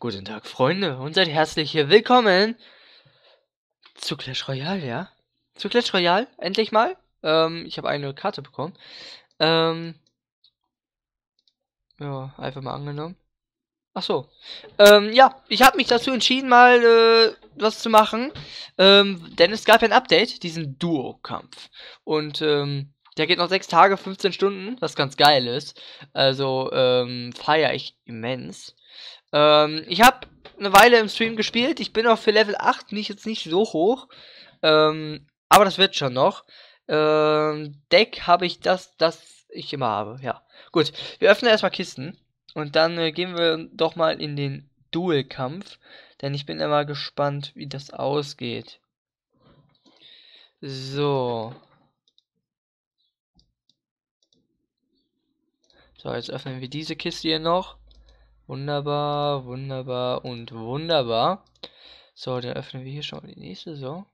Guten Tag, Freunde, und seid herzlich willkommen zu Clash Royale, ja? Zu Clash Royale, endlich mal. Ich habe eine Karte bekommen. Ja, einfach mal angenommen. Ach so. Ja, ich habe mich dazu entschieden, mal was zu machen. Denn es gab ein Update, diesen Duo-Kampf. Und der geht noch 6 Tage, 15 Stunden, was ganz geil ist. Also feiere ich immens. Ich habe eine Weile im Stream gespielt. Ich bin auch für Level 8 jetzt nicht so hoch. Aber das wird schon noch. Deck habe ich das ich immer habe. Ja, gut. Wir öffnen erstmal Kisten. Und dann gehen wir doch mal in den Duelkampf, denn ich bin immer gespannt, wie das ausgeht. So. So, jetzt öffnen wir diese Kiste hier noch. Wunderbar, wunderbar und wunderbar. So, dann öffnen wir hier schon die nächste, so.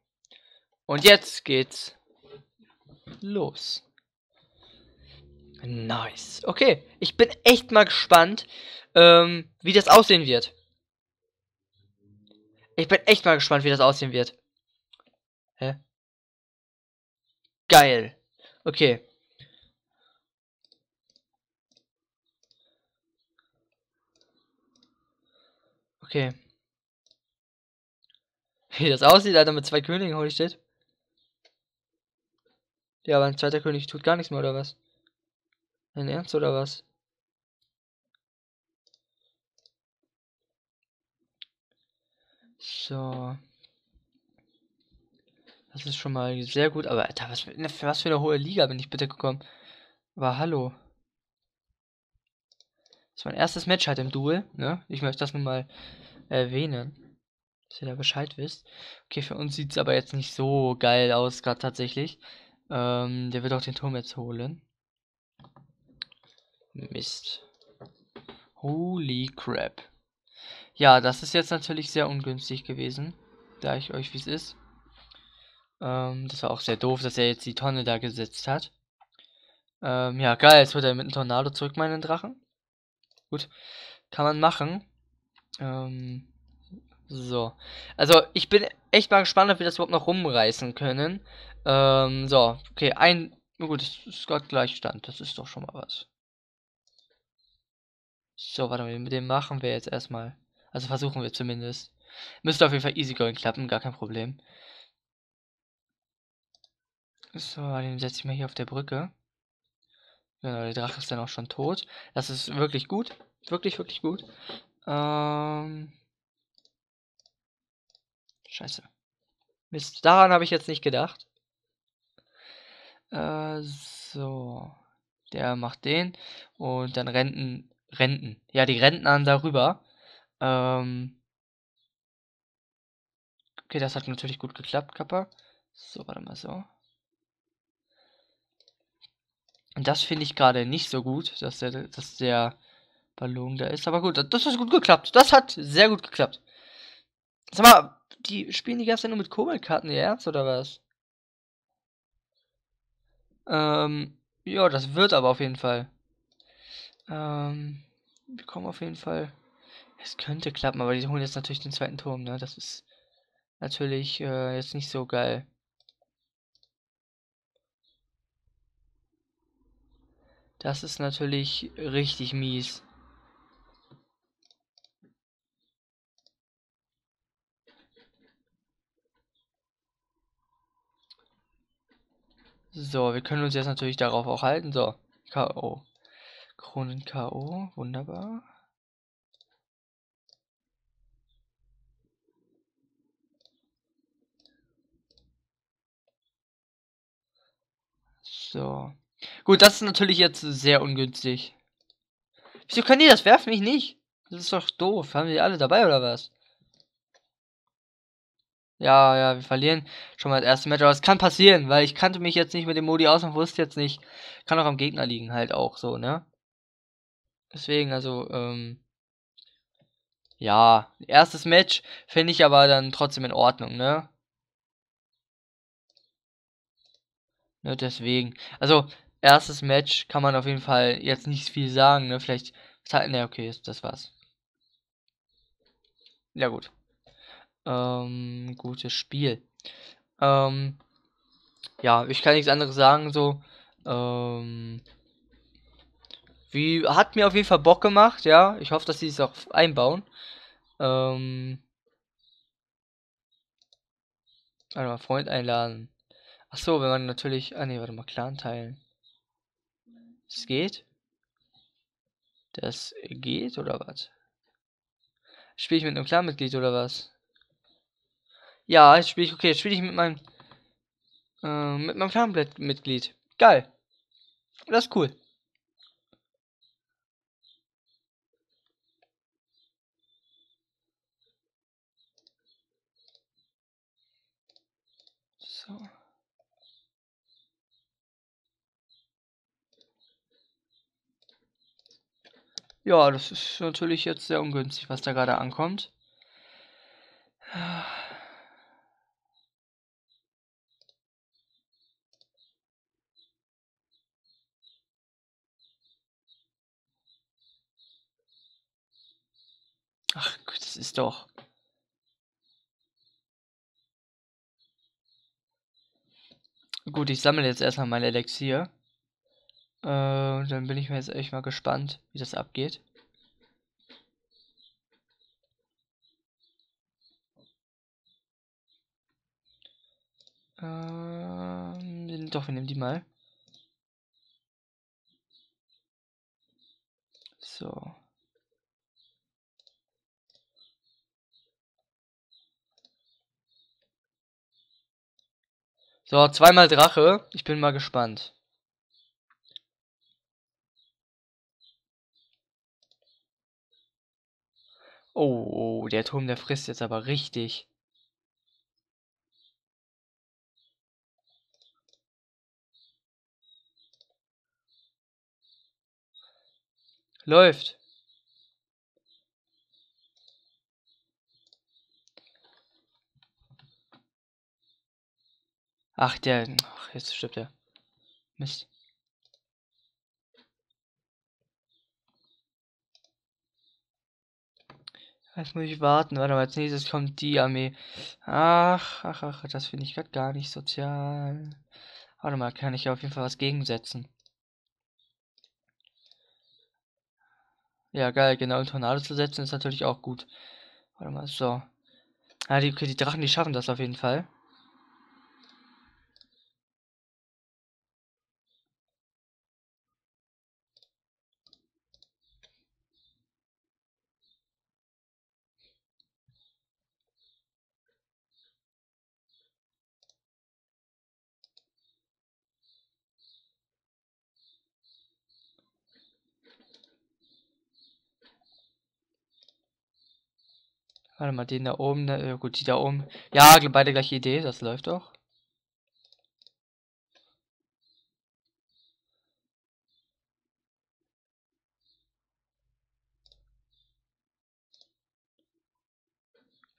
Und jetzt geht's los. Nice. Okay, ich bin echt mal gespannt, wie das aussehen wird. Hä? Geil. Okay. Okay. Wie das aussieht, Alter, mit 2 Königen, holy shit. Ja, aber ein zweiter König tut gar nichts mehr, oder was? Dein Ernst, oder was? So. Das ist schon mal sehr gut. Aber, Alter, was für eine hohe Liga bin ich bitte gekommen? Aber hallo. Das war mein erstes Match halt im Duel, ne? Ich möchte das nun mal erwähnen. Dass ihr da Bescheid wisst. Okay, für uns sieht es aber jetzt nicht so geil aus, gerade tatsächlich. Der wird auch den Turm jetzt holen. Mist. Holy crap. Ja, das ist jetzt natürlich sehr ungünstig gewesen. Da ich euch, wie es ist. Das war auch sehr doof, dass er jetzt die Tonne da gesetzt hat. Ja, geil. Jetzt wird er mit einem Tornado zurück, meinen Drachen. Gut. Kann man machen. So. Also, ich bin echt mal gespannt, ob wir das überhaupt noch rumreißen können. So. Okay, gut, es ist gerade Gleichstand. Das ist doch schon mal was. So, warte mal, mit dem machen wir jetzt erstmal. Also versuchen wir zumindest. Müsste auf jeden Fall easy going klappen, gar kein Problem. So, den setze ich mal hier auf der Brücke. Genau, der Drache ist dann auch schon tot. Das ist wirklich gut. Wirklich, wirklich gut. Scheiße. Mist, daran habe ich jetzt nicht gedacht. So. Der macht den. Und dann Renten. Ja, die Rentner darüber. Okay, das hat natürlich gut geklappt, Kappa. So, warte mal so. Und das finde ich gerade nicht so gut, dass der Ballon da ist. Aber gut, das hat gut geklappt. Das hat sehr gut geklappt. Sag mal, die spielen die ganze Zeit nur mit Koboldkarten, ihr Ernst, oder was? Ja, das wird aber auf jeden Fall. Wir kommen auf jeden Fall. Es könnte klappen, aber die holen jetzt natürlich den zweiten Turm, ne? Das ist natürlich jetzt nicht so geil. Das ist natürlich richtig mies. So, wir können uns jetzt natürlich darauf auch halten. So, K.O. Kronen K.O. Wunderbar. So. Gut, das ist natürlich jetzt sehr ungünstig. Wieso können die das werfen? Ich nicht. Das ist doch doof. Haben die alle dabei, oder was? Ja, wir verlieren schon mal das erste Match, aber es kann passieren, weil ich kannte mich jetzt nicht mit dem Modi aus und wusste jetzt nicht. Kann auch am Gegner liegen halt auch so, ne? Deswegen, also, ja, erstes Match finde ich aber dann trotzdem in Ordnung, ne? Ne, deswegen. Also, erstes Match kann man auf jeden Fall jetzt nicht viel sagen, ne? Vielleicht. Ne, okay, das war's. Ja, gut. Gutes Spiel. Ja, ich kann nichts anderes sagen, so. Hat mir auf jeden Fall Bock gemacht, ja. Ich hoffe, dass sie es auch einbauen. Warte mal, Freund einladen. Achso, wenn man natürlich. Ah ne, warte mal, Clan teilen. Das geht? Das geht oder was? Spiele ich mit einem Clanmitglied oder was? Ja, jetzt spiele ich. Okay, jetzt spiele ich mit meinem. Mit meinem Clanmitglied. Geil. Das ist cool. So. Ja, das ist natürlich jetzt sehr ungünstig, was da gerade ankommt. Ach Gott, das ist doch. Gut, ich sammle jetzt erstmal mein Elixier. Dann bin ich mir jetzt echt mal gespannt, wie das abgeht. Doch, wir nehmen die mal. So. So, zweimal Drache. Ich bin mal gespannt. Oh, der Turm, der frisst jetzt aber richtig. Läuft. Ach, jetzt stirbt er. Mist. Jetzt muss ich warten. Warte mal, als nächstes kommt die Armee. Ach, das finde ich gerade gar nicht sozial. Warte mal, kann ich ja auf jeden Fall was gegensetzen. Ja, geil, genau, einen Tornado zu setzen ist natürlich auch gut. Warte mal, so. Ah, okay, die Drachen, die schaffen das auf jeden Fall. Warte mal, den da oben, ja gut, die da oben. Ja, beide gleiche Idee, das läuft doch.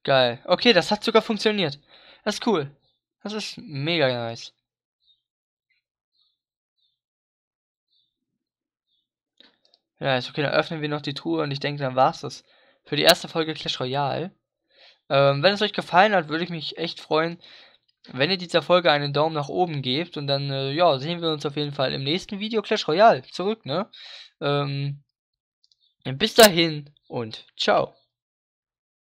Geil. Okay, das hat sogar funktioniert. Das ist cool. Das ist mega nice. Ja, ist okay, dann öffnen wir noch die Truhe und ich denke, dann war's das. Für die erste Folge Clash Royale. Wenn es euch gefallen hat, würde ich mich echt freuen, wenn ihr dieser Folge einen Daumen nach oben gebt. Und dann, ja, sehen wir uns auf jeden Fall im nächsten Video Clash Royale zurück, ne? Bis dahin und ciao.